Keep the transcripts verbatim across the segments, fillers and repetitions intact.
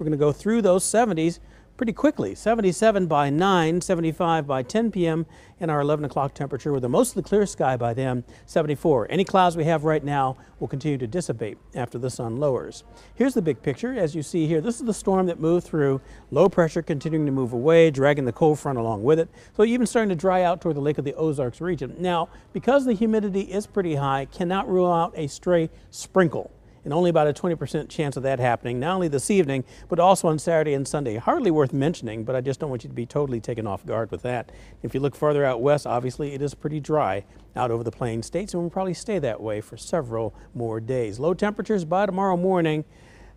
We're going to go through those seventies pretty quickly. seventy-seven by nine, seventy-five by ten p m, and our eleven o'clock temperature with a mostly clear sky by then, seventy-four. Any clouds we have right now will continue to dissipate after the sun lowers. Here's the big picture. As you see here, this is the storm that moved through. Low pressure continuing to move away, dragging the cold front along with it. So even starting to dry out toward the Lake of the Ozarks region. Now, because the humidity is pretty high, cannot rule out a stray sprinkle. And only about a twenty percent chance of that happening, not only this evening, but also on Saturday and Sunday. Hardly worth mentioning, but I just don't want you to be totally taken off guard with that. If you look farther out west, obviously it is pretty dry out over the Plains states, and we'll probably stay that way for several more days. Low temperatures by tomorrow morning.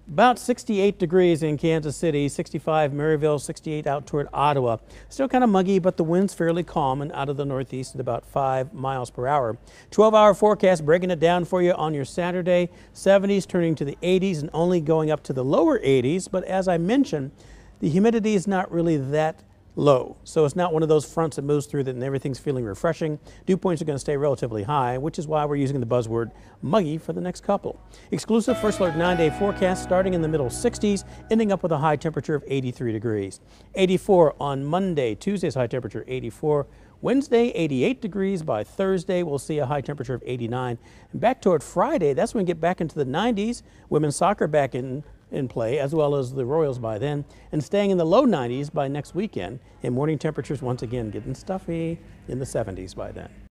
About sixty-eight degrees in Kansas City, sixty-five Maryville, sixty-eight out toward Ottawa. Still kind of muggy, but the wind's fairly calm and out of the northeast at about five miles per hour. twelve hour forecast breaking it down for you on your Saturday. seventies turning to the eighties and only going up to the lower eighties. But as I mentioned, the humidity is not really that low. So it's not one of those fronts that moves through that and everything's feeling refreshing. Dew points are going to stay relatively high, which is why we're using the buzzword muggy for the next couple. Exclusive First Alert nine day forecast starting in the middle sixties, ending up with a high temperature of eighty-three degrees. eighty-four on Monday. Tuesday's high temperature eighty-four. Wednesday, eighty-eight degrees. By Thursday, we'll see a high temperature of eighty-nine. And back toward Friday, that's when we get back into the nineties. Women's soccer back in in play, as well as the Royals by then, and staying in the low nineties by next weekend, and morning temperatures once again getting stuffy in the seventies by then.